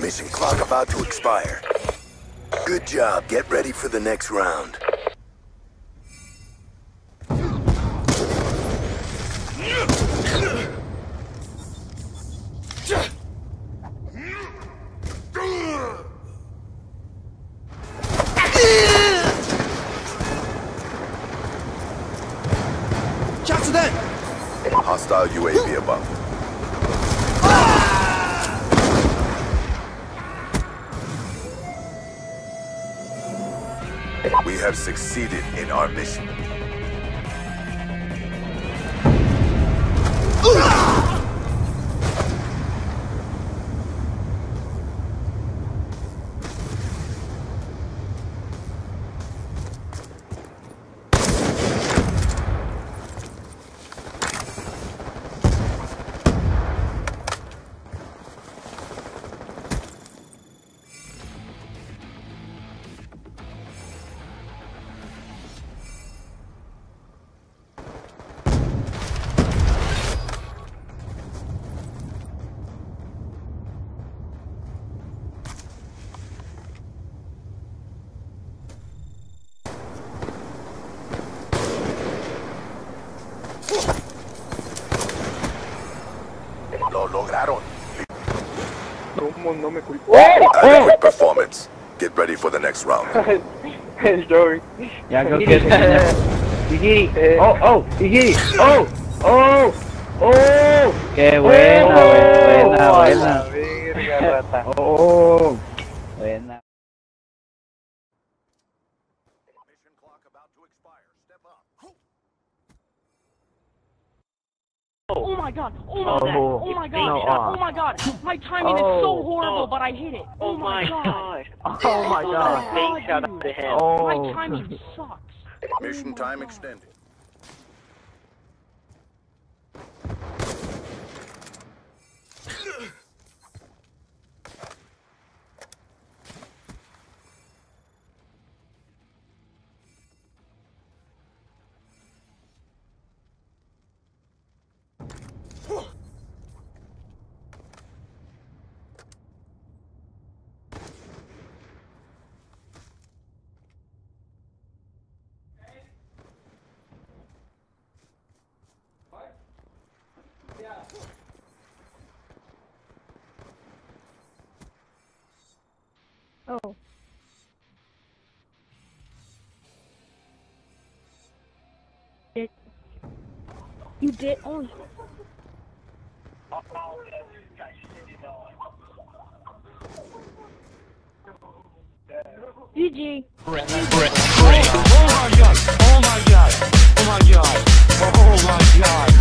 Mission clock about to expire. Good job. Get ready for the next round. Hostile UAV above. Ah! We have succeeded in our mission. No me culpo. Adequate performance. Get ready for the next round. El Joey. Ya creo que Igiri. Igiri. Oh. Qué buena, buena. Verga, rata. Buena. Mission clock about to expire. Step up. Oh my god, my timing is so horrible, but I hit it. Oh my god, shout out to him. My timing sucks. Mission time extended. Oh. You did only. GG. Oh my god. Oh my god. Oh my god. Oh my god.